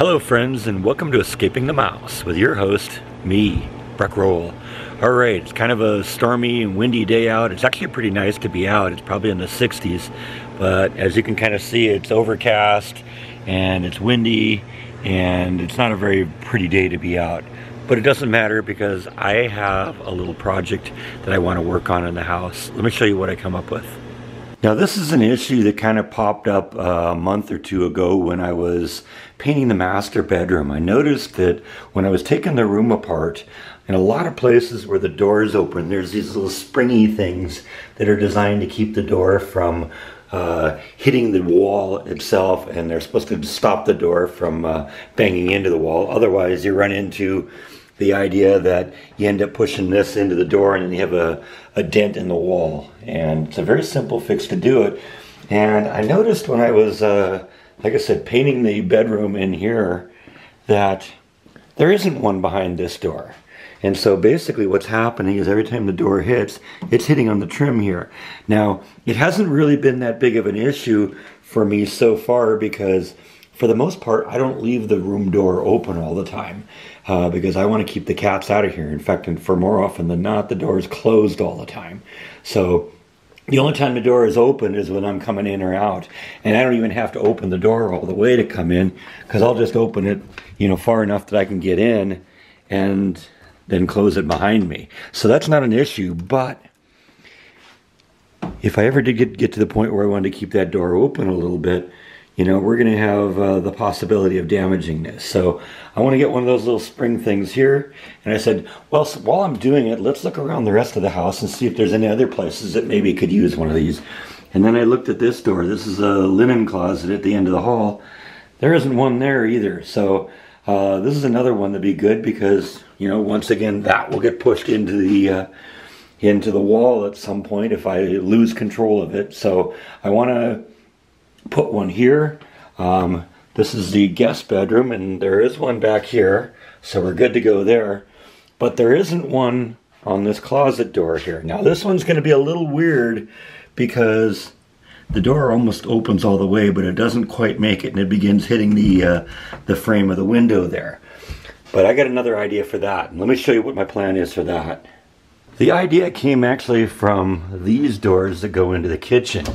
Hello friends, and welcome to Escaping the Mouse with your host, me, Breck Roll. Alright, it's kind of a stormy and windy day out. It's actually pretty nice to be out. It's probably in the 60s, but as you can kind of see, it's overcast and it's windy and it's not a very pretty day to be out. But it doesn't matter because I have a little project that I want to work on in the house. Let me show you what I come up with. Now this is an issue that kind of popped up a month or two ago when I was painting the master bedroom. I noticed that when I was taking the room apart, in a lot of places where the doors open, there's these little springy things that are designed to keep the door from hitting the wall itself, and they're supposed to stop the door from banging into the wall. Otherwise you run into the idea that you end up pushing this into the door and then you have a dent in the wall. And it's a very simple fix to do it. And I noticed when I was, like I said, painting the bedroom in here, that there isn't one behind this door. And so basically what's happening is every time the door hits, it's hitting on the trim here. Now, it hasn't really been that big of an issue for me so far because for the most part, I don't leave the room door open all the time because I want to keep the cats out of here. In fact, and for more often than not, the door is closed all the time. So the only time the door is open is when I'm coming in or out. And I don't even have to open the door all the way to come in because I'll just open it, you know, far enough that I can get in and then close it behind me. So that's not an issue, but if I ever did get to the point where I wanted to keep that door open a little bit, you know, we're going to have the possibility of damaging this. So I want to get one of those little spring things here. And I said, well, so while I'm doing it, let's look around the rest of the house and see if there's any other places that maybe could use one of these. And then I looked at this door. This is a linen closet at the end of the hall. There isn't one there either. So this is another one that'd be good because, you know, once again, that will get pushed into the wall at some point if I lose control of it. So I want to put one here. This is the guest bedroom, and there is one back here, so we're good to go there. But there isn't one on this closet door here. Now this one's going to be a little weird because the door almost opens all the way, but it doesn't quite make it, and it begins hitting the frame of the window there. But I got another idea for that, and let me show you what my plan is for that. The idea came actually from these doors that go into the kitchen.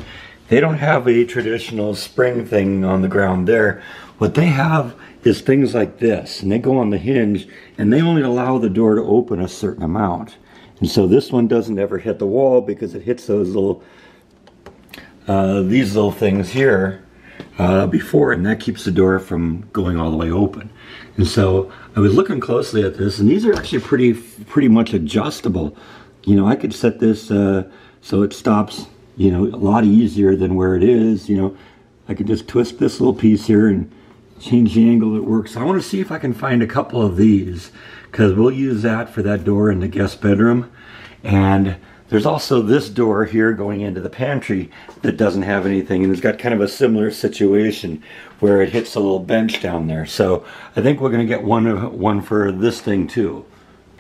They don't have a traditional spring thing on the ground there. What they have is things like this, and they go on the hinge, and they only allow the door to open a certain amount. And so this one doesn't ever hit the wall because it hits those little, these little things here before, and that keeps the door from going all the way open. And so I was looking closely at this, and these are actually pretty much adjustable. You know, I could set this so it stops, you know, a lot easier than where it is. You know, I could just twist this little piece here and change the angle that works. So I want to see if I can find a couple of these because we'll use that for that door in the guest bedroom. And there's also this door here going into the pantry that doesn't have anything, and it's got kind of a similar situation where it hits a little bench down there. So I think we're going to get one for this thing too.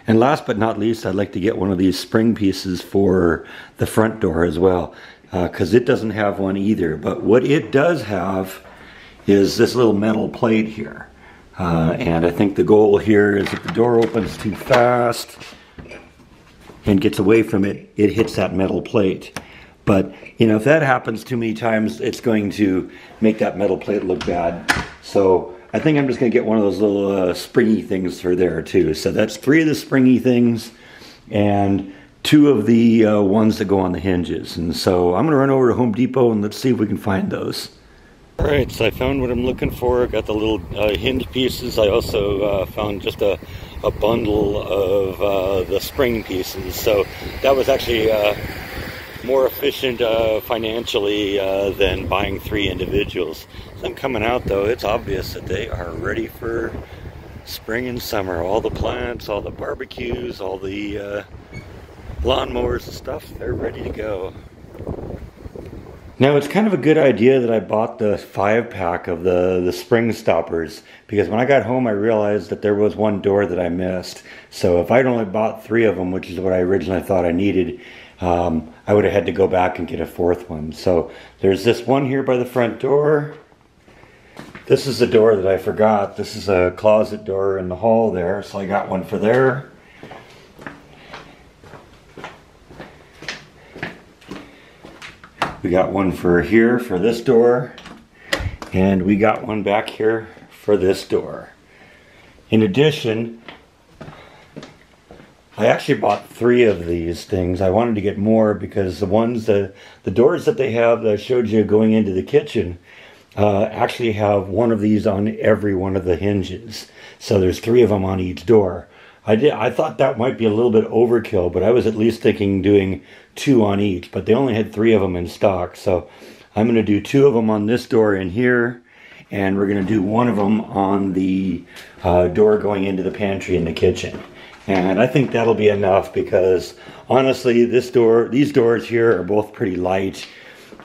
And last but not least, I'd like to get one of these spring pieces for the front door as well, because it doesn't have one either. But what it does have is this little metal plate here. And I think the goal here is if the door opens too fast and gets away from it, it hits that metal plate. But, you know, if that happens too many times, it's going to make that metal plate look bad. So I think I'm just going to get one of those little springy things for there too. So that's three of the springy things and two of the ones that go on the hinges. And so I'm going to run over to Home Depot and let's see if we can find those. All right, so I found what I'm looking for. Got the little hinge pieces. I also found just a bundle of the spring pieces. So that was actually more efficient financially than buying three individuals. Them coming out though, it's obvious that they are ready for spring and summer. All the plants, all the barbecues, all the lawnmowers and stuff, they're ready to go. Now it's kind of a good idea that I bought the 5-pack of the spring stoppers because when I got home I realized that there was one door that I missed. So if I'd only bought 3 of them, which is what I originally thought I needed, I would have had to go back and get a 4th one. So there's this one here by the front door. This is the door that I forgot. This is a closet door in the hall there, so I got one for there. We got one for here for this door, and we got one back here for this door. In addition, I actually bought 3 of these things. I wanted to get more because the ones that, the doors that they have that I showed you going into the kitchen, actually have one of these on every one of the hinges. So there's 3 of them on each door. I thought that might be a little bit overkill, but I was at least thinking doing 2 on each, but they only had 3 of them in stock. So I'm gonna do 2 of them on this door in here, and we're gonna do 1 of them on the door going into the pantry in the kitchen. And I think that'll be enough because honestly, this door, these doors here are both pretty light.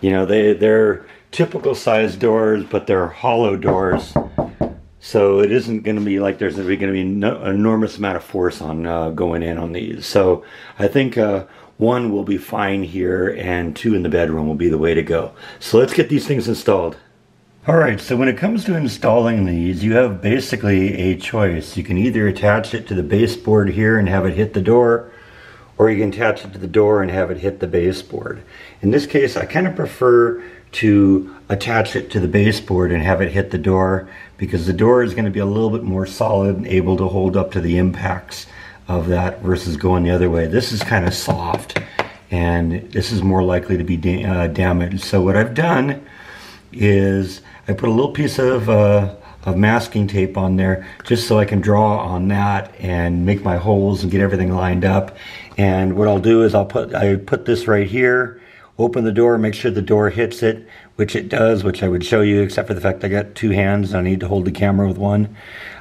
You know, they're typical size doors, but they're hollow doors, so it isn't going to be like there's going to be an enormous amount of force on going in on these. So I think 1 will be fine here, and 2 in the bedroom will be the way to go. So let's get these things installed. All right, so when it comes to installing these, you have basically a choice. You can either attach it to the baseboard here and have it hit the door, or you can attach it to the door and have it hit the baseboard. In this case, I kind of prefer to attach it to the baseboard and have it hit the door, because the door is going to be a little bit more solid and able to hold up to the impacts of that versus going the other way. This is kind of soft, and this is more likely to be damaged. So what I've done is I put a little piece of masking tape on there just so I can draw on that and make my holes and get everything lined up. And what I'll do is I put this right here, open the door, make sure the door hits it, which it does, which I would show you, except for the fact I got 2 hands and I need to hold the camera with 1.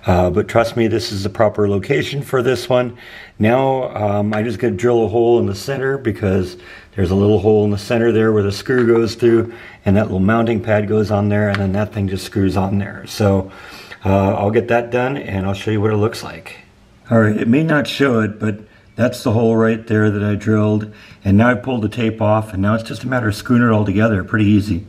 But trust me, this is the proper location for this one. Now I'm just going to drill a hole in the center, because there's a little hole in the center there where the screw goes through, and that little mounting pad goes on there, and then that thing just screws on there. So I'll get that done and I'll show you what it looks like. All right, it may not show it, but that's the hole right there that I drilled, and now I pulled the tape off, and now it's just a matter of screwing it all together. Pretty easy.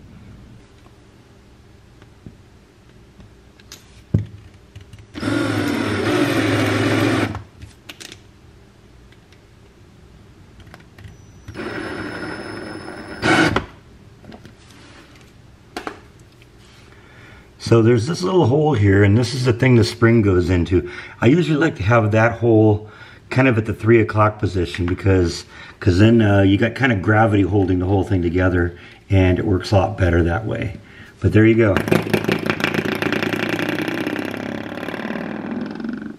So there's this little hole here, and this is the thing the spring goes into. I usually like to have that hole kind of at the 3 o'clock position, because then you got kind of gravity holding the whole thing together, and it works a lot better that way. But there you go.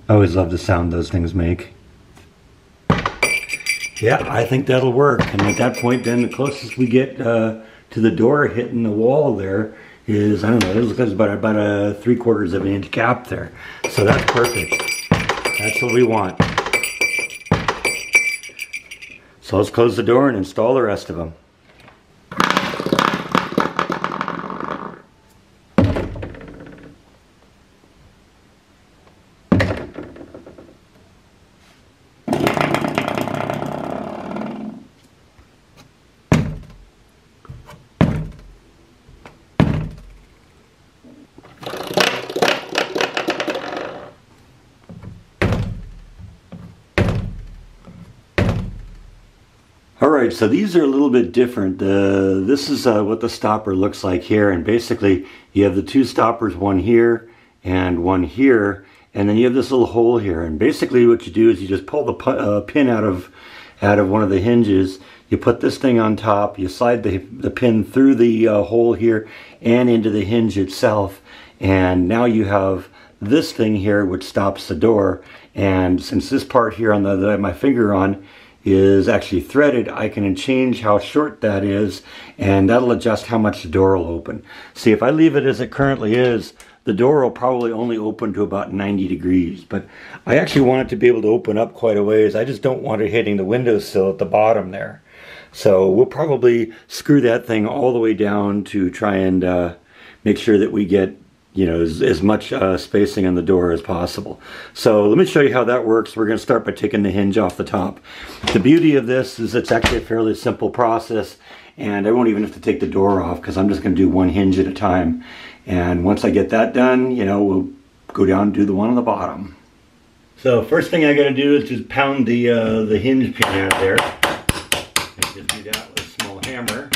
I always love the sound those things make. Yeah, I think that'll work. And at that point, then the closest we get to the door hitting the wall there is, I don't know, there's about a 3/4 of an inch gap there. So that's perfect. That's what we want. So let's close the door and install the rest of them. Alright, so these are a little bit different. This is what the stopper looks like here, and basically you have the 2 stoppers, one here and one here, and then you have this little hole here, and basically what you do is you just pull the pin out of one of the hinges, you put this thing on top, you slide the pin through the hole here and into the hinge itself, and now you have this thing here which stops the door. And since this part here on that I have my finger on is actually threaded, I can change how short that is, and that'll adjust how much the door will open. See, if I leave it as it currently is, the door will probably only open to about 90 degrees, but I actually want it to be able to open up quite a ways. I just don't want it hitting the windowsill at the bottom there. So we'll probably screw that thing all the way down to try and make sure that we get, you know, as much spacing on the door as possible. So let me show you how that works. We're going to start by taking the hinge off the top. The beauty of this is it's actually a fairly simple process, and I won't even have to take the door off because I'm just going to do one hinge at a time. And once I get that done, you know, we'll go down and do the one on the bottom. So first thing I got to do is just pound the hinge pin out of there. I just do that with a small hammer.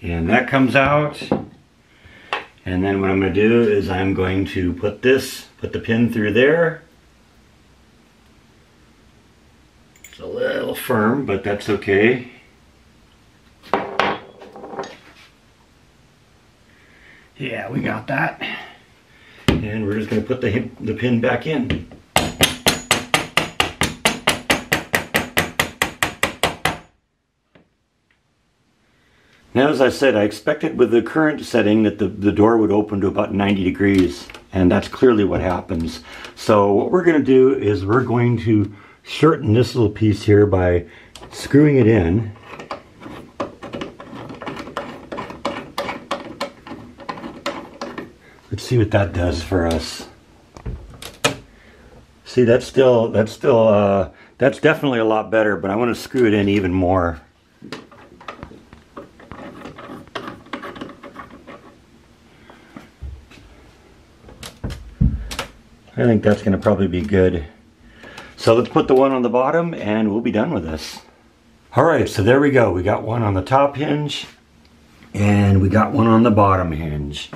And that comes out. And then what I'm going to do is I'm going to put the pin through there. It's a little firm, but that's okay. Yeah, we got that. And we're just going to put the pin back in. Now, as I said, I expected with the current setting that the door would open to about 90 degrees, and that's clearly what happens. So what we're going to do is we're going to shorten this little piece here by screwing it in. Let's see what that does for us. See, that's definitely a lot better, but I want to screw it in even more. I think that's going to probably be good. So let's put the one on the bottom and we'll be done with this. All right, so there we go. We got one on the top hinge and we got one on the bottom hinge.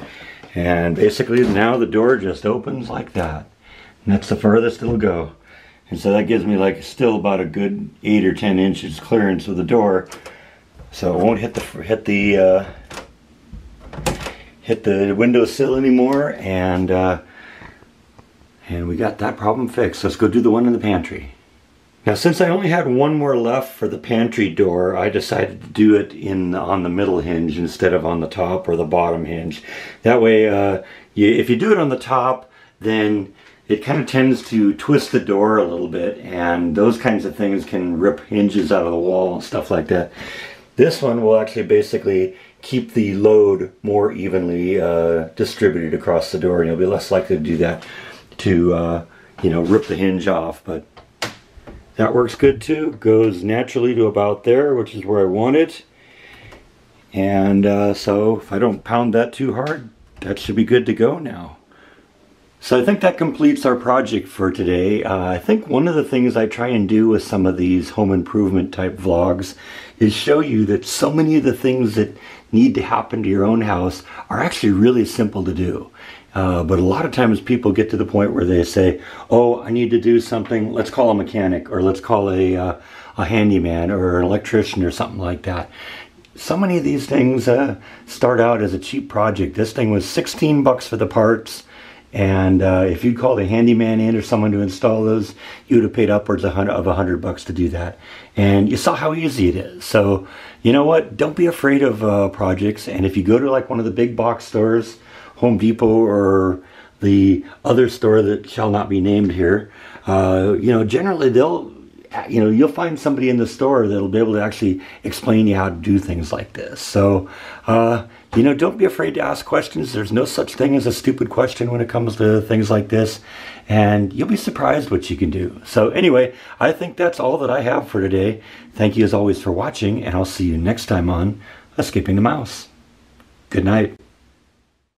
And basically now the door just opens like that. And that's the furthest it'll go. And so that gives me like still about a good 8 or 10 inches clearance with the door. So it won't hit the windowsill anymore, and we got that problem fixed. Let's go do the one in the pantry. Now, since I only had one more left for the pantry door, I decided to do it on the middle hinge instead of on the top or the bottom hinge. That way, if you do it on the top, then it kind of tends to twist the door a little bit, and those kinds of things can rip hinges out of the wall and stuff like that. This one will actually basically keep the load more evenly distributed across the door, and you'll be less likely to do that, to you know, rip the hinge off. But that works good too. Goes naturally to about there, which is where I want it. And so if I don't pound that too hard, that should be good to go now. So I think that completes our project for today. I think one of the things I try and do with some of these home improvement type vlogs is show you that so many of the things that need to happen to your own house are actually really simple to do. But a lot of times people get to the point where they say, oh, I need to do something, let's call a mechanic, or let's call a handyman or an electrician or something like that. So many of these things start out as a cheap project. This thing was 16 bucks for the parts, and if you called a handyman in or someone to install those, you would have paid upwards of 100 bucks to do that. And you saw how easy it is. So you know what, don't be afraid of projects. And if you go to like one of the big box stores, Home Depot or the other store that shall not be named here, you know, generally they'll, you know, you'll find somebody in the store that'll be able to actually explain you how to do things like this. So, you know, don't be afraid to ask questions. There's no such thing as a stupid question when it comes to things like this, and you'll be surprised what you can do. So anyway, I think that's all that I have for today. Thank you as always for watching, and I'll see you next time on Escaping the Mouse. Good night.